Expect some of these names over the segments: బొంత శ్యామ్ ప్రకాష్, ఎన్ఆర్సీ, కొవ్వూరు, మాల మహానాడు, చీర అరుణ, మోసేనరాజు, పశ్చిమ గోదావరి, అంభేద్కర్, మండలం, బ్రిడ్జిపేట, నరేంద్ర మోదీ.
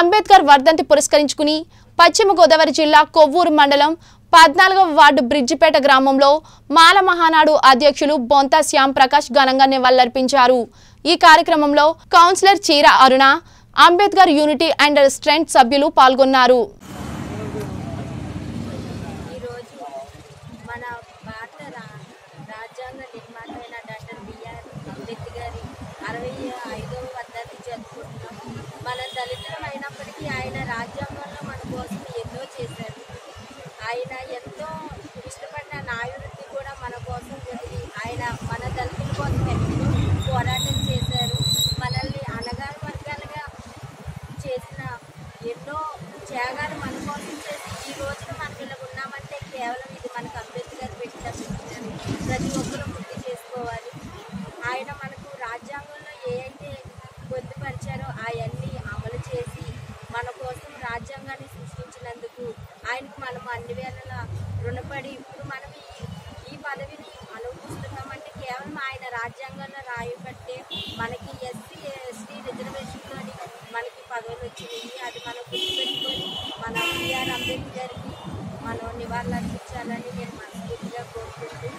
అంబేద్కర్ వర్ధంతి పురస్కరించుకుని పశ్చిమ గోదావరి జిల్లా కొవ్వూరు మండలం 14వ వార్డు బ్రిడ్జిపేట గ్రామంలో మాల మహానాడు అధ్యక్షులు బొంత శ్యామ్ ప్రకాష్ ఘనంగా నివాళులర్పించారు। ఈ కార్యక్రమంలో councillor చీర అరుణ, Ambedkar unity and strength సభ్యులు పాల్గొన్నారు। ఈ రోజు మన భారత రాజ్యాంగ నిర్మాతైన డాక్టర్ బిఆర్ అంబేద్కర్ 65వ వర్ధంతి జరుపుకుంటున్నాం। మన దళితులం అయినప్పటికీ ఆయన రాజ్యాంగంలో మన కోసం ఎంతో చేశారు। ఆయన ఎంతో ఇష్టపడిన నాయకుడు కూడా మన కోసం జరిగి ఆయన మన దళితుల కోసం ఎంతో పోరాటం చేశారు। మనల్ని అనగాని వర్గాలుగా చేసిన ఎన్నో త్యాగాలు మన కోసం చేసి ఈ రోజున మనం ఇలా ఉన్నామంటే కేవలం ఇది మనకు అంబేద్కర్ పెట్టారు। ప్రతి ఒక్కరూ గుర్తు చేసుకోవాలి। ఆయన మనకు రాజ్యాంగంలో ఏవైతే పొందుపరిచారో అవన్నీ అమలు చేసి మన కోసం రాజ్యాంగాన్ని సృష్టించినందుకు ఆయనకు మనం అన్ని వేళలా రుణపడి ఇప్పుడు మనం ఈ పదవిని అనుభవిస్తున్నామంటే కేవలం ఆయన రాజ్యాంగంలో రాయబట్టే మనకి ఎస్సీ ఎస్టీ రిజర్వేషన్లోని మనకి పదవులు వచ్చినాయి। అది మనం గుర్తుపెట్టుకొని మన బిఆర్ అంబేద్కర్కి మనం నివాళులర్పించాలని నేను మనస్ఫూర్తిగా కోరుకుంటూ,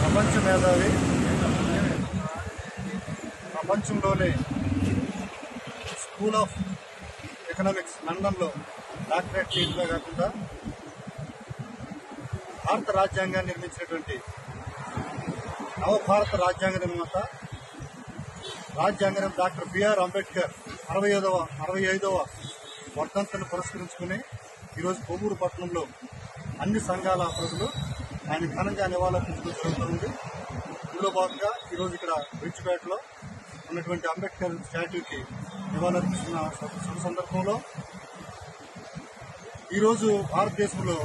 ప్రపంచ మేధావి, ప్రపంచంలోనే స్కూల్ ఆఫ్ ఎకనామిక్స్ లండన్లో డాక్టరేట్ చేయడమే కాకుండా భారత రాజ్యాంగాన్ని నిర్మించినటువంటి నవభారత రాజ్యాంగ నిర్మాత రాజ్యాంగం డాక్టర్ బిఆర్ అంబేద్కర్ 65వ వర్ధంతిని పురస్కరించుకుని ఈరోజు కొవ్వూరు పట్టణంలో అన్ని సంఘాల ప్రజలు ఆయన ఘనంగా నివాళులర్పించుకుంటుంది। ఇందులో భాగంగా ఈరోజు ఇక్కడ బ్రిడ్జిపేటలో ఉన్నటువంటి అంబేద్కర్ స్టాట్యూకి నివాళులర్పిస్తున్న శుభ సందర్భంలో ఈరోజు భారతదేశంలో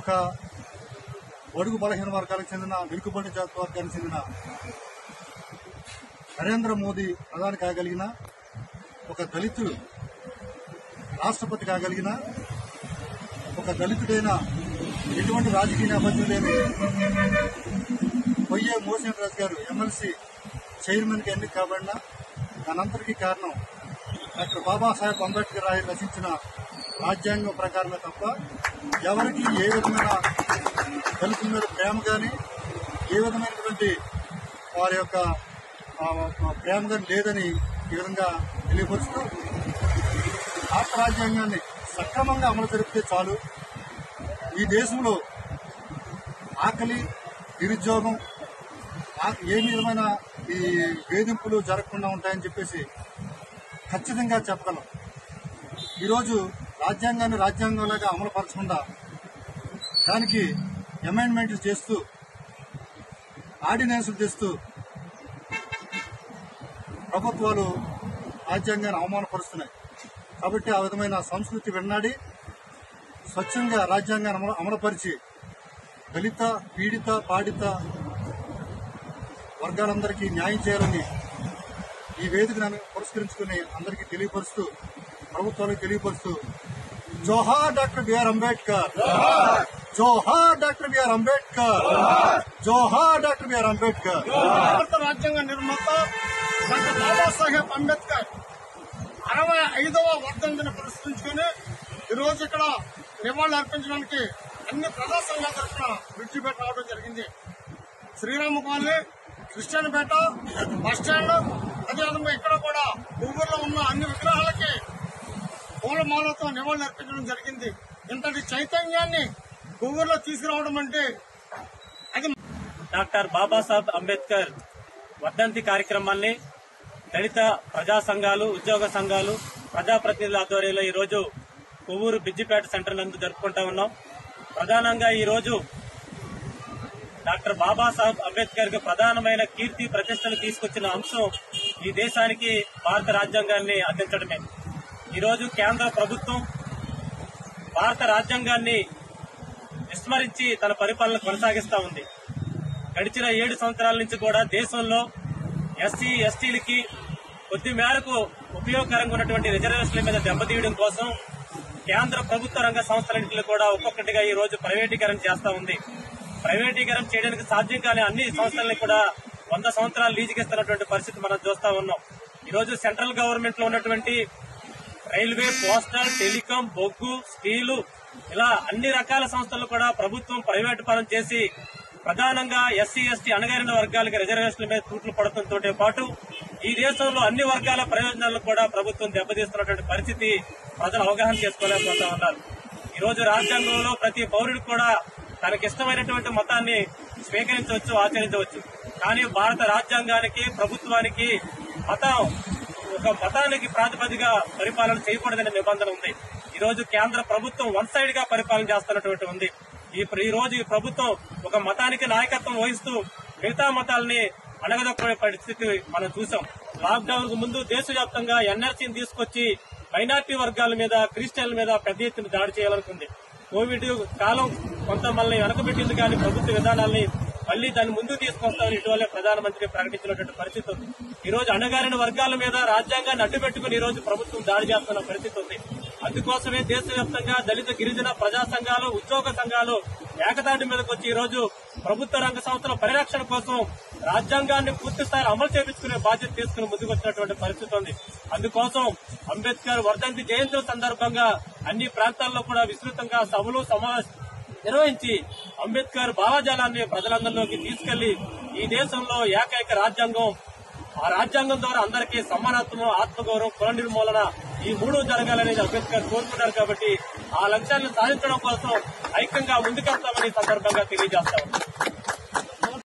ఒక బడుగు బలహీన వర్గాలకు చెందిన, వెనుకబడిన జాతి వర్గానికి చెందిన నరేంద్ర మోదీ ప్రధాని కాగలిగిన, ఒక దళితుడు రాష్ట్రపతి కాగలిగిన, ఒక దళితుడైన ఎటువంటి రాజకీయ నేపథ్యం లేని పొయ్యే మోసేనరాజు గారు ఎమ్మెల్సీ చైర్మన్కి ఎన్నిక కాబడిన దానంతటికీ కారణం డాక్టర్ బాబాసాహెబ్ అంబేద్కర్ ఆయన రచించిన రాజ్యాంగం ప్రకారమే తప్ప ఎవరికి ఏ విధమైన దళితుల మీద ప్రేమ కానీ, ఏ విధమైనటువంటి వారి యొక్క ప్రేమ కానీ లేదని ఈ విధంగా తెలియపరుస్తూ భారత రాజ్యాంగాన్ని సక్రమంగా అమలు జరిపితే చాలు, ఈ దేశంలో ఆకలి, నిరుద్యోగం, ఏ విధమైన ఈ వేధింపులు జరగకుండా ఉంటాయని చెప్పేసి ఖచ్చితంగా చెప్పగలం। ఈరోజు రాజ్యాంగాన్ని రాజ్యాంగంలాగా అమలుపరచకుండా దానికి అమెండ్మెంట్లు చేస్తూ, ఆర్డినెన్సులు తెస్తూ ప్రభుత్వాలు రాజ్యాంగాన్ని అవమానపరుస్తున్నాయి। కాబట్టి ఆ విధమైన సంస్కృతి విన్నాడి స్వచ్ఛంగా రాజ్యాంగాన్ని అమలుపరిచి దళిత, పీడిత, పాడిత వర్గాలందరికీ న్యాయం చేయాలని ఈ వేదికను పురస్కరించుకుని అందరికీ తెలియపరుస్తూ, ప్రభుత్వాలకు తెలియపరుస్తూ, జోహార్ డాక్టర్ బిఆర్ అంబేద్కర్, జోహార్ డాక్టర్ బిఆర్ అంబేద్కర్, జోహార్ డాక్టర్ బిఆర్ అంబేద్కర్। భారత రాజ్యాంగ నిర్మాత డాక్టర్ బాబాసాహెబ్ అంబేద్కర్ 65వ వర్ధంతిని పురస్కరించుకుని ఈరోజు ఇక్కడ నివాళులు అర్పించడానికి అన్ని ప్రజా సంఘాల తరఫున బ్రిడ్జిపేట రావడం జరిగింది। శ్రీరామ కాలనీ, క్రిస్టియన్పేట బస్టాండ్, అదేవిధంగా ఇక్కడ కూడా ఊర్లో ఉన్న అన్ని విగ్రహాలకి పూలమాలతో నివాళులు అర్పించడం జరిగింది। ఇంతటి చైతన్యాన్ని కొవ్వూరులో తీసుకురావడం అంటే అది డాక్టర్ బాబాసాహెబ్ అంబేద్కర్ వర్ధంతి కార్యక్రమాన్ని దళిత ప్రజా సంఘాలు, ఉద్యోగ సంఘాలు, ప్రజాప్రతినిధుల ఆధ్వర్యంలో ఈరోజు కొవ్వూరు బిజ్జిపేట సెంటర్ నందు జరుపుకుంటా ఉన్నాం। ప్రధానంగా ఈరోజు డాక్టర్ బాబాసాహెబ్ అంబేద్కర్ కు ప్రధానమైన కీర్తి ప్రతిష్టలు తీసుకొచ్చిన అంశం ఈ దేశానికి భారత రాజ్యాంగాన్ని అందించడమే। ఈరోజు కేంద్ర ప్రభుత్వం భారత రాజ్యాంగాన్ని విస్మరించి తన పరిపాలన కొనసాగిస్తా ఉంది। గడిచిన 7 సంవత్సరాల నుంచి కూడా దేశంలో ఎస్సీ ఎస్టీలకి కొద్ది మేరకు ఉపయోగకరంగా ఉన్నటువంటి రిజర్వేషన్ల మీద దెబ్బతీయడం కోసం కేంద్ర ప్రభుత్వ రంగ సంస్థలన్నింటినీ కూడా ఒక్కొక్కటిగా ఈ రోజు ప్రైవేటీకరణ చేస్తా ఉంది। ప్రైవేటీకరణ చేయడానికి సాధ్యం కాని అన్ని సంస్థలని కూడా 100 సంవత్సరాలు లీజుకిస్తున్నటువంటి పరిస్థితి మనం చూస్తా ఉన్నాం। ఈ సెంట్రల్ గవర్నమెంట్ లో ఉన్నటువంటి రైల్వే, పోస్టల్, టెలికాం, బొగ్గు, స్టీలు ఇలా అన్ని రకాల సంస్థలు కూడా ప్రభుత్వం ప్రైవేటు పరం చేసి ప్రధానంగా ఎస్సీ, ఎస్టీ, అణగారిన వర్గాలకి రిజర్వేషన్ల మీద తూట్లు పడటంతో పాటు ఈ దేశంలో అన్ని వర్గాల ప్రయోజనాలను కూడా ప్రభుత్వం దెబ్బతీస్తున్నటువంటి పరిస్థితి ప్రజలు అవగాహన చేసుకోలేకపోతా ఉన్నారు. ఈ రోజు రాజ్యాంగంలో ప్రతి పౌరుడు కూడా తనకిష్టమైనటువంటి మతాన్ని స్వీకరించవచ్చు, ఆచరించవచ్చు. కానీ భారత రాజ్యాంగానికి, ప్రభుత్వానికి ఒక మతానికి ప్రాతిపదిగా పరిపాలన చేయకూడదనే నిబంధన ఉంది. ఈ రోజు కేంద్ర ప్రభుత్వం వన్ సైడ్ గా పరిపాలన చేస్తున్నటువంటి ఉంది. ఈ రోజు ఈ ప్రభుత్వం ఒక మతానికి నాయకత్వం వహిస్తూ మిగతా మతాలని అణగదొక్కే పరిస్థితి మనం చూసాం. లాక్ డౌన్ కు ముందు దేశవ్యాప్తంగా ఎన్ఆర్సీని తీసుకొచ్చి మైనార్టీ వర్గాల మీద, క్రిస్టియన్ల మీద పెద్ద ఎత్తున దాడి చేయాలనుకుంది. కోవిడ్ కాలం కొంత మనల్ని వెనకబెట్టింది, కానీ ప్రభుత్వ విధానాన్ని మళ్లీ దాన్ని ముందుకు తీసుకొస్తామని ఇటీవలే ప్రధానమంత్రి ప్రకటించినటువంటి పరిస్థితి ఉంది. ఈ రోజు అణగారిన వర్గాల మీద రాజ్యాంగాన్ని అడ్డుపెట్టుకుని ఈ రోజు ప్రభుత్వం దాడి చేస్తున్న పరిస్థితి ఉంది. అందుకోసమే దేశవ్యాప్తంగా దళిత, గిరిజన ప్రజా సంఘాలు, ఉద్యోగ సంఘాలు ఏకతాటి మీదకి వచ్చి ఈ రోజు ప్రభుత్వ రంగ సంస్థల పరిరక్షణ కోసం రాజ్యాంగాన్ని పూర్తిస్థాయి అమలు చేయించుకునే బాధ్యత తీసుకుని ముందుకొచ్చినటువంటి పరిస్థితి ఉంది. అందుకోసం అంబేద్కర్ వర్ధంతి జయంతి సందర్భంగా అన్ని ప్రాంతాల్లో కూడా విస్తృతంగా సభలు, సమావేశాలు నిర్వహించి అంబేద్కర్ భావజాలాన్ని ప్రజలందరిలోకి తీసుకెళ్లి ఈ దేశంలో ఏకైక రాజ్యాంగం, ఆ రాజ్యాంగం ద్వారా అందరికీ సమానత్వం, ఆత్మగౌరవం, కుల నిర్మూలన ఈ మూడు జరగాలనేది అంబేద్కర్ కోరుకున్నారు. కాబట్టి ఆ లక్ష్యాన్ని సాధించడం కోసం ఐక్యంగా ముందుకెళ్తామని సందర్భంగా తెలియజేస్తాం.